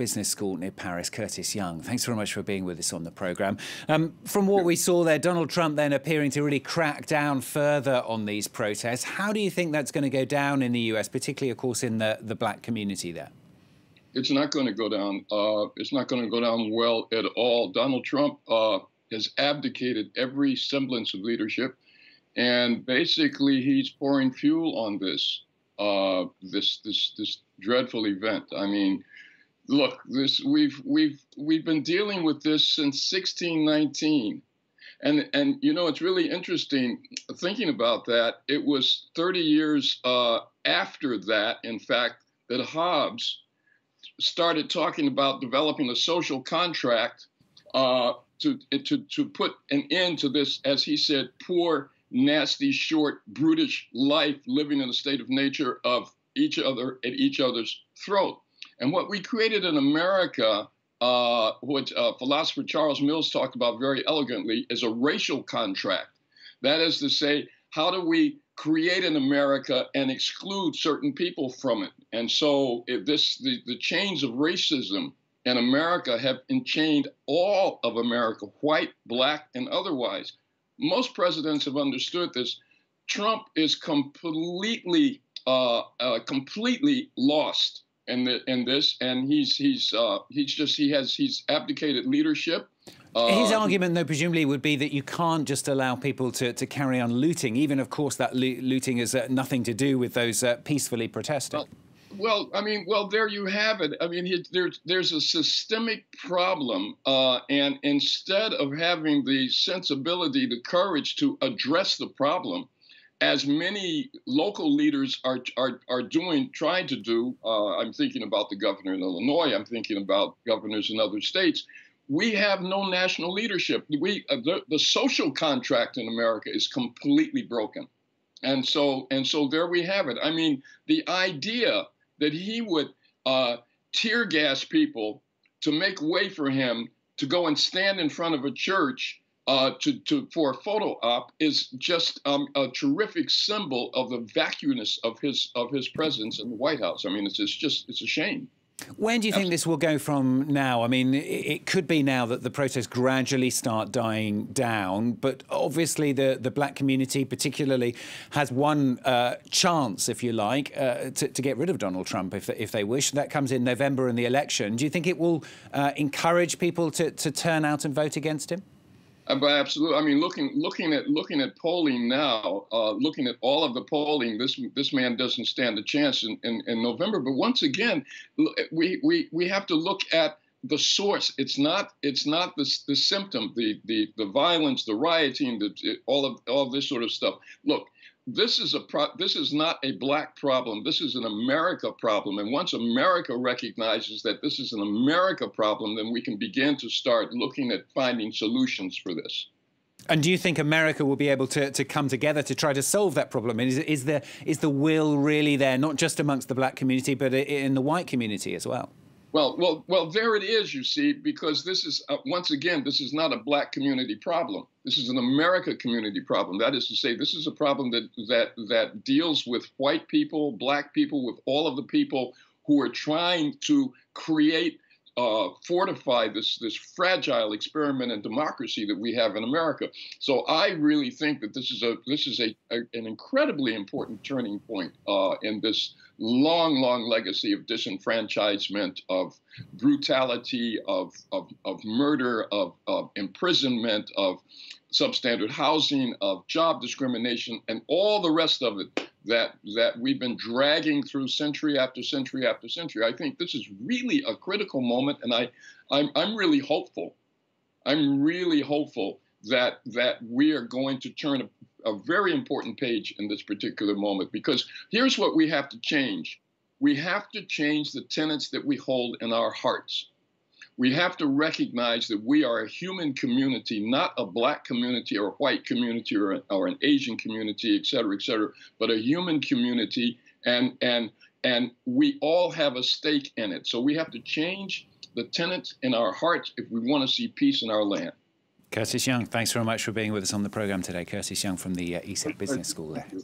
Business School near Paris, Curtis Young. Thanks very much for being with us on the programme. From what we saw there, Donald Trump then appearing to really crack down further on these protests. How do you think that's going to go down in the US, particularly, of course, in the black community there? It's not going to go down. It's not going to go down well at all. Donald Trump has abdicated every semblance of leadership, and basically he's pouring fuel on this this dreadful event. I mean, look, this we've been dealing with this since 1619, and you know, it's really interesting thinking about that. It was 30 years after that, in fact, that Hobbes started talking about developing a social contract to put an end to this, as he said, poor, nasty, short, brutish life living in a state of nature of each other at each other's throat. And what we created in America, which philosopher Charles Mills talked about very elegantly, is a racial contract. That is to say, how do we create in America and exclude certain people from it? And so the chains of racism in America have enchained all of America, white, black, and otherwise. Most presidents have understood this. Trump is completely, completely lost in this, and he's abdicated leadership. His argument, though, presumably would be that you can't just allow people to carry on looting, even, of course, that looting has nothing to do with those peacefully protesting. Well, I mean, well, there you have it. I mean, there's a systemic problem, and instead of having the sensibility, the courage to address the problem, as many local leaders are doing, trying to do, I'm thinking about the governor in Illinois, I'm thinking about governors in other states, we have no national leadership. The social contract in America is completely broken. And so there we have it. I mean, the idea that he would tear gas people to make way for him to go and stand in front of a church for a photo op is just a terrific symbol of the vacuousness of his presence in the White House. I mean, it's a shame. When do you think this will go from now? I mean, it could be now that the protests gradually start dying down, but obviously the black community particularly has one chance, if you like, to get rid of Donald Trump if they wish. That comes in November in the election. Do you think it will encourage people to turn out and vote against him? Absolutely. I mean, looking at polling now, looking at all of the polling, this man doesn't stand a chance in November. But once again, we have to look at the source. It's not the symptom, the violence, the rioting, all of this sort of stuff. Look, this is not a black problem. This is an America problem. And once America recognizes that this is an America problem, then we can begin to start looking at finding solutions for this. And do you think America will be able to come together to try to solve that problem? And is the will really there, not just amongst the black community, but in the white community as well? Well, there it is, you see, because this is, once again, this is not a black community problem. This is an America community problem. That is to say, this is a problem that deals with white people, black people, with all of the people who are trying to create, fortify this fragile experiment in democracy that we have in America. So I really think that this is an incredibly important turning point in this long legacy of disenfranchisement, of brutality, of murder, of imprisonment, of substandard housing, of job discrimination, and all the rest of it that we've been dragging through century after century after century. I think this is really a critical moment, and I'm really hopeful. I'm really hopeful that we are going to turn a very important page in this particular moment, because here's what we have to change. We have to change the tenets that we hold in our hearts. We have to recognize that we are a human community, not a black community or a white community or an Asian community, et cetera, but a human community, and we all have a stake in it. So we have to change the tenets in our hearts if we want to see peace in our land. Curtis Young, thanks very much for being with us on the programme today. Curtis Young from the ESSEC Business School there.